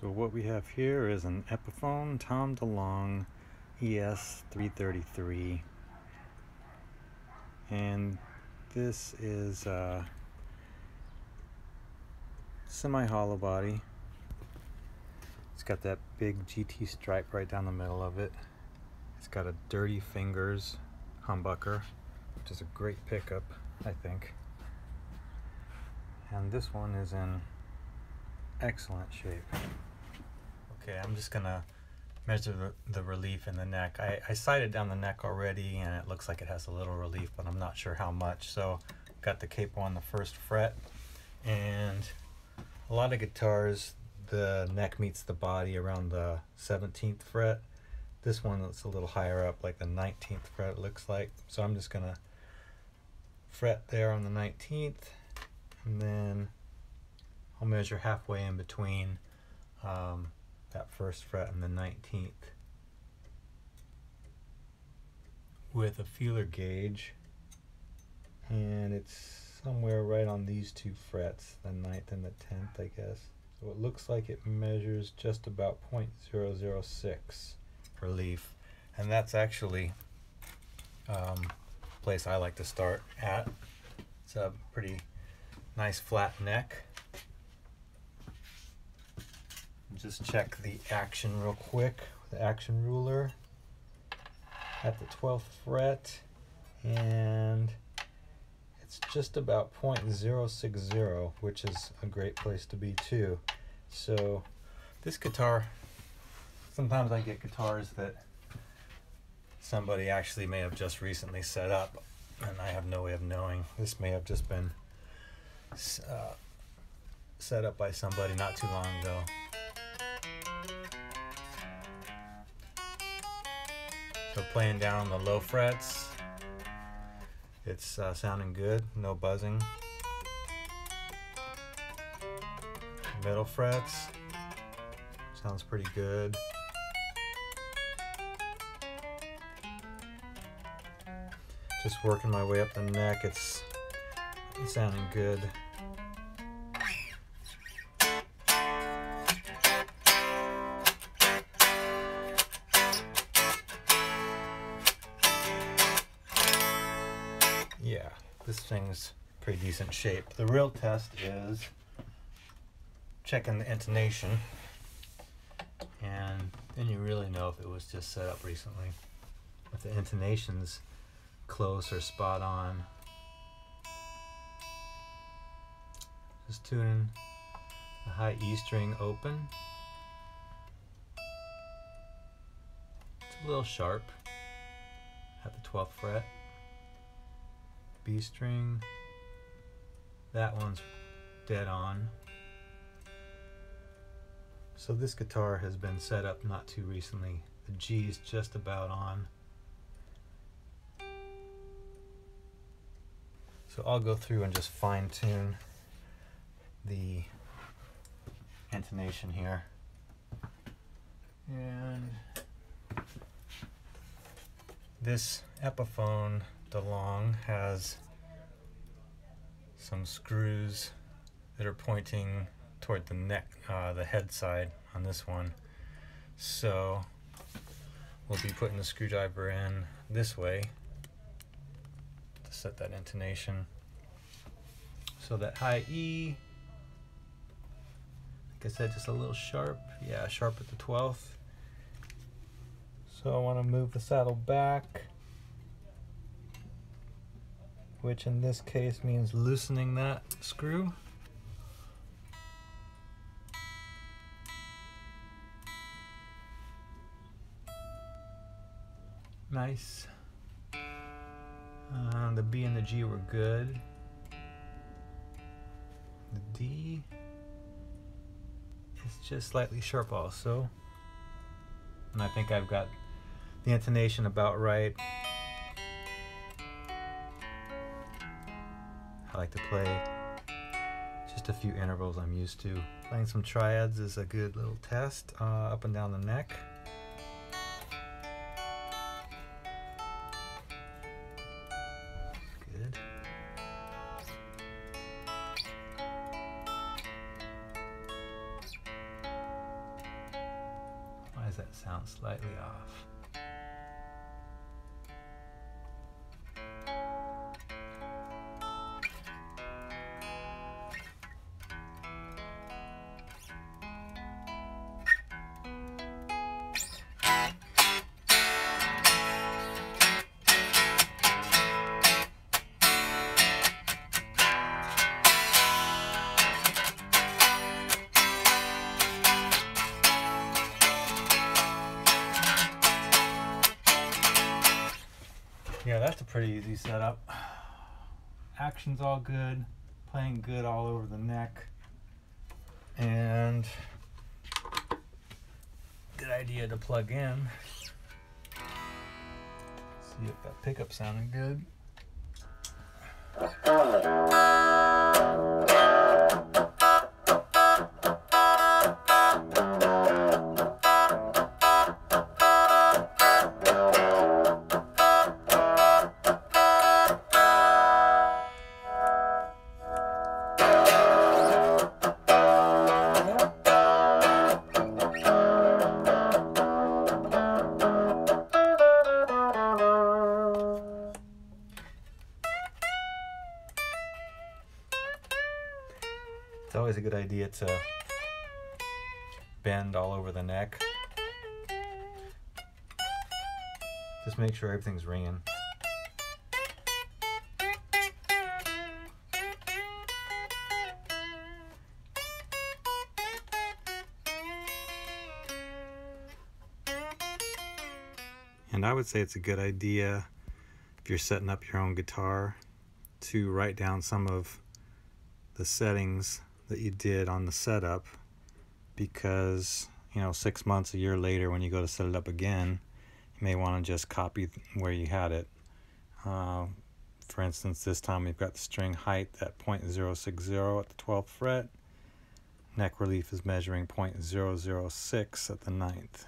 So what we have here is an Epiphone Tom DeLonge ES-333, and this is a semi-hollow body. It's got that big GT stripe right down the middle of it. It's got a Dirty Fingers humbucker, which is a great pickup, I think. And this one is in excellent shape. Okay, I'm just gonna measure the relief in the neck. I sighted down the neck already, and it looks like it has a little relief, but I'm not sure how much. So got the capo on the first fret, and a lot of guitars the neck meets the body around the 17th fret. This one that's a little higher up, like the 19th fret it looks like. So I'm just gonna fret there on the 19th, and then I'll measure halfway in between that first fret and the 19th with a feeler gauge, and it's somewhere right on these two frets, the 9th and the 10th, I guess. So it looks like it measures just about 0.006 relief, and that's actually the place I like to start at. It's a pretty nice flat neck. Just check the action real quick with the action ruler at the 12th fret, and it's just about 0.060, which is a great place to be too. So this guitar, sometimes I get guitars that somebody actually may have just recently set up, and I have no way of knowing. This may have just been set up by somebody not too long ago. So playing down on the low frets, it's sounding good, no buzzing. Middle frets, sounds pretty good. Just working my way up the neck, it's sounding good. Yeah, this thing's pretty decent shape. The real test is checking the intonation, and then you really know if it was just set up recently. If the intonation's close or spot on. Just tuning the high E string open. It's a little sharp at the 12th fret. B string, that one's dead on. So this guitar has been set up not too recently. The G is just about on. So I'll go through and just fine tune the intonation here. And this Epiphone DeLonge has some screws that are pointing toward the neck, the head side on this one. So we'll be putting the screwdriver in this way to set that intonation. So that high E, like I said, just a little sharp. Yeah, sharp at the 12th. So I want to move the saddle back, which in this case means loosening that screw. Nice. The B and the G were good. The D is just slightly sharp also. And I think I've got the intonation about right. I like to play just a few intervals I'm used to. Playing some triads is a good little test, up and down the neck. Good. that sound slightly off. Yeah, that's a pretty easy setup. Action's all good, playing good all over the neck, and good idea to plug in. See if that pickup sounded good. It's always a good idea to bend all over the neck. Just make sure everything's ringing. And I would say it's a good idea, if you're setting up your own guitar, to write down some of the settings that you did on the setup, because, you know, 6 months, a year later, when you go to set it up again, you may want to just copy where you had it. For instance, this time we've got the string height at 0.060 at the 12th fret. Neck relief is measuring 0.006 at the 9th.